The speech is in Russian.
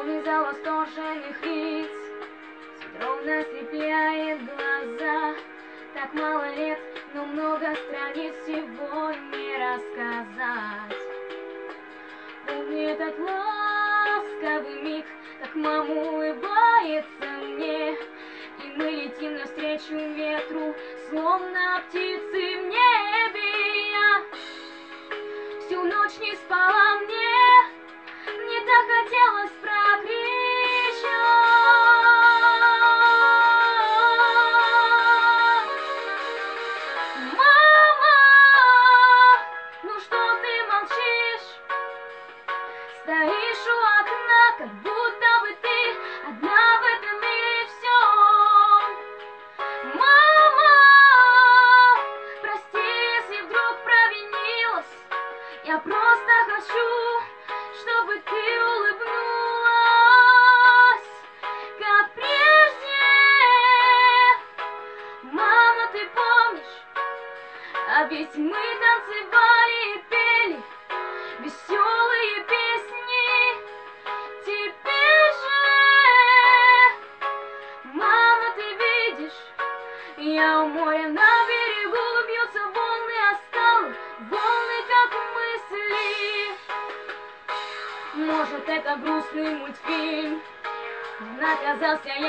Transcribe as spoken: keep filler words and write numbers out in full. Унизал восторженных лиц, синдром слепляет глаза. Так мало лет, но много страниц, всего не рассказать. Помню этот ласковый миг, так мама улыбается мне, и мы летим навстречу ветру, словно птицы в небе. Я всю ночь не спала, мне мне так хотелось прокричать: мама, ну что ты молчишь? Стоишь у окна, как будто бы ты одна в этом мире всем. Мама, прости, если вдруг провинилась, я просто хочу, чтобы ты улыбнулась, как прежде. Мама, ты помнишь? А ведь мы танцевали и пели веселые песни. Теперь же, мама, ты видишь, я у моря на берегу, бьются волны о скалы, волны как мысли. Может, это грустный мультфильм, но наказался я.